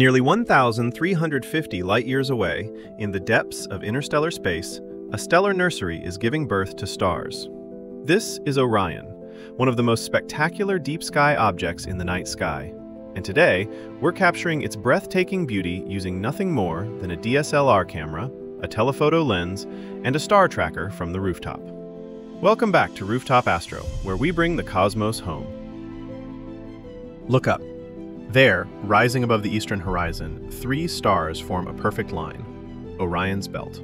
Nearly 1,350 light-years away, in the depths of interstellar space, a stellar nursery is giving birth to stars. This is Orion, one of the most spectacular deep-sky objects in the night sky. And today, we're capturing its breathtaking beauty using nothing more than a DSLR camera, a telephoto lens, and a star tracker from the rooftop. Welcome back to Rooftop Astro, where we bring the cosmos home. Look up. There, rising above the eastern horizon, three stars form a perfect line: Orion's belt.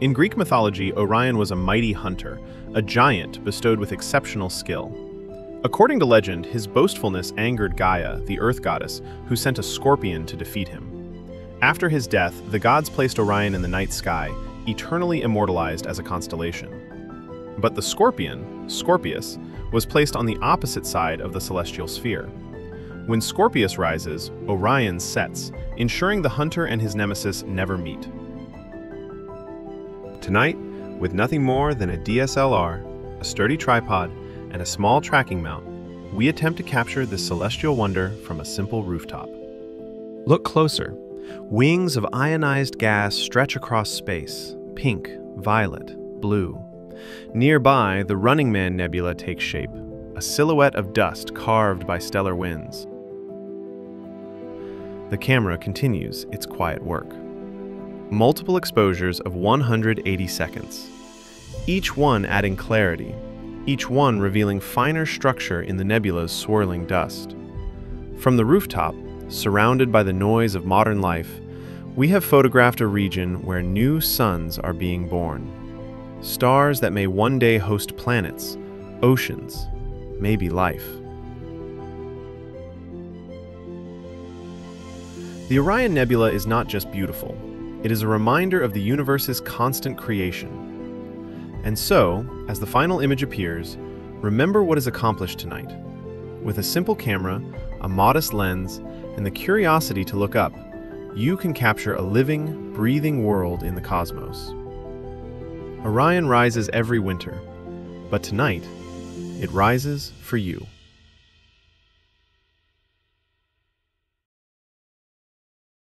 In Greek mythology, Orion was a mighty hunter, a giant bestowed with exceptional skill. According to legend, his boastfulness angered Gaia, the earth goddess, who sent a scorpion to defeat him. After his death, the gods placed Orion in the night sky, eternally immortalized as a constellation. But the scorpion, Scorpius, was placed on the opposite side of the celestial sphere. When Scorpius rises, Orion sets, ensuring the hunter and his nemesis never meet. Tonight, with nothing more than a DSLR, a sturdy tripod, and a small tracking mount, we attempt to capture this celestial wonder from a simple rooftop. Look closer. Wings of ionized gas stretch across space, pink, violet, blue. Nearby, the Running Man Nebula takes shape, a silhouette of dust carved by stellar winds. The camera continues its quiet work. Multiple exposures of 180 seconds, each one adding clarity, each one revealing finer structure in the nebula's swirling dust. From the rooftop, surrounded by the noise of modern life, we have photographed a region where new suns are being born, stars that may one day host planets, oceans, maybe life. The Orion Nebula is not just beautiful. It is a reminder of the universe's constant creation. And so, as the final image appears, remember what is accomplished tonight. With a simple camera, a modest lens, and the curiosity to look up, you can capture a living, breathing world in the cosmos. Orion rises every winter, but tonight, it rises for you.